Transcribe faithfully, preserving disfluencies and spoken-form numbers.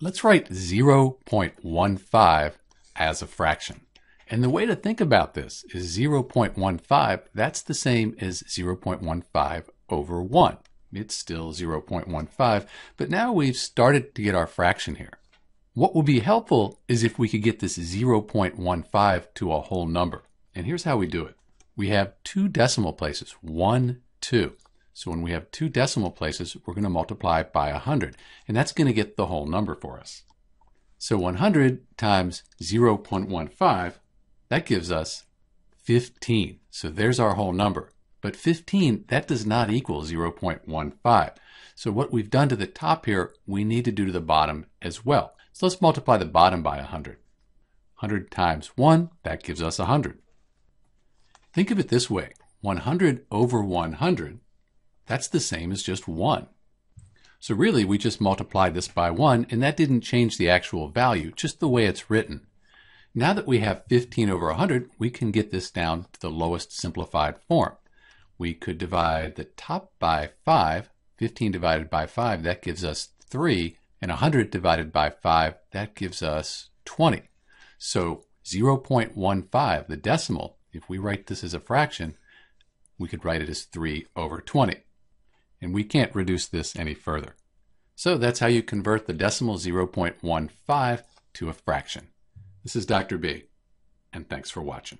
let's write zero point one five as a fraction. And the way to think about this is zero point one five, that's the same as zero point one five over one. It's still zero point one five, but now we've started to get our fraction here. What would be helpful is if we could get this zero point one five to a whole number. And here's how we do it. We have two decimal places, one, two. So when we have two decimal places, we're going to multiply by one hundred, and that's going to get the whole number for us. So one hundred times zero point one five, that gives us fifteen. So there's our whole number. But fifteen, that does not equal zero point one five. So what we've done to the top here, we need to do to the bottom as well. So let's multiply the bottom by one hundred. one hundred times one, that gives us one hundred. Think of it this way, one hundred over one hundred, that's the same as just one. So really, we just multiplied this by one, and that didn't change the actual value, just the way it's written. Now that we have fifteen over one hundred, we can get this down to the lowest simplified form. We could divide the top by five. fifteen divided by five, that gives us three. And one hundred divided by five, that gives us twenty. So zero point one five, the decimal, if we write this as a fraction, we could write it as three over twenty. And we can't reduce this any further. So that's how you convert the decimal zero point one five to a fraction. This is Doctor B, and thanks for watching.